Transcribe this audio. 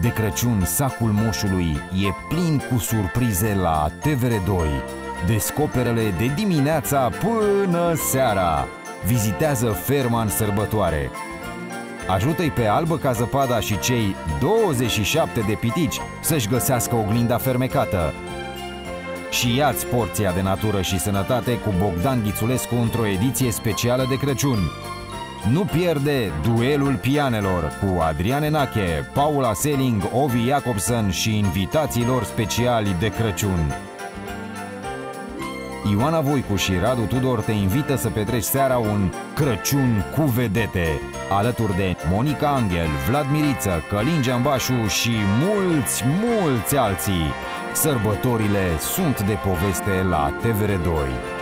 De Crăciun, sacul moșului e plin cu surprize la TVR2. Descoperele de dimineața până seara. Vizitează Ferma în sărbătoare. Ajută-i pe Albă ca Zăpada și cei 27 de pitici să-și găsească oglinda fermecată. Și ia-ți porția de natură și sănătate cu Bogdan Ghițulescu într-o ediție specială de Crăciun. Nu pierde Duelul pianelor cu Adrian Enache, Paula Seling, Ovi Jacobson și invitații lor speciali de Crăciun. Ioana Voicu și Radu Tudor te invită să petreci seara un Crăciun cu vedete, alături de Monica Anghel, Vlad Miriță, Călin Geambașu și mulți alții. Sărbătorile sunt de poveste la TVR2.